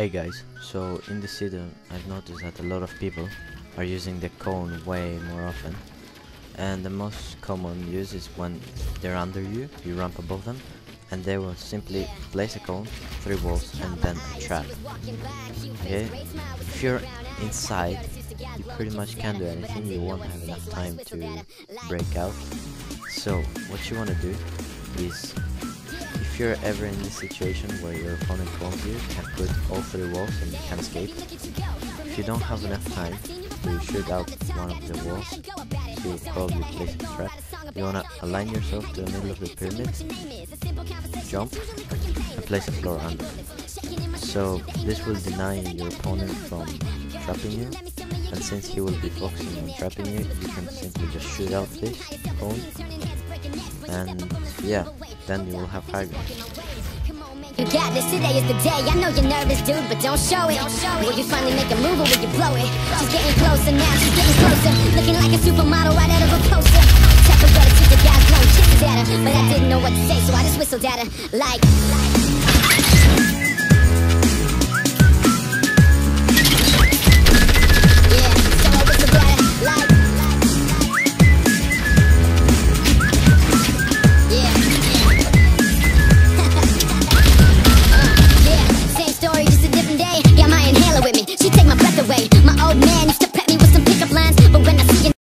Hey guys, so in this season I've noticed that a lot of people are using the cone way more often, and the most common use is when they're under you, you ramp above them, and they will simply place a cone, 3 walls and then a trap. Okay? If you're inside, you pretty much can't do anything, you won't have enough time to break out. So what you want to do is, if you're ever in this situation where your opponent clones you, can put all 3 walls and you can escape. If you don't have enough time, you shoot out one of the walls, you'll probably place a trap. You wanna align yourself to the middle of the pyramid, jump, and place a floor under. So this will deny your opponent from trapping you, and since he will be focusing on trapping you can simply just shoot out this cone, and yeah, then you will have high ground. You got this, today is the day. I know you're nervous, dude, but don't show it. Will you finally make a move or will you blow it? She's getting closer now, she's getting closer, looking like a supermodel right out of a poster. Tepper better see the guys blowing kisses at her, but I didn't know what to say, so I just whistled at her like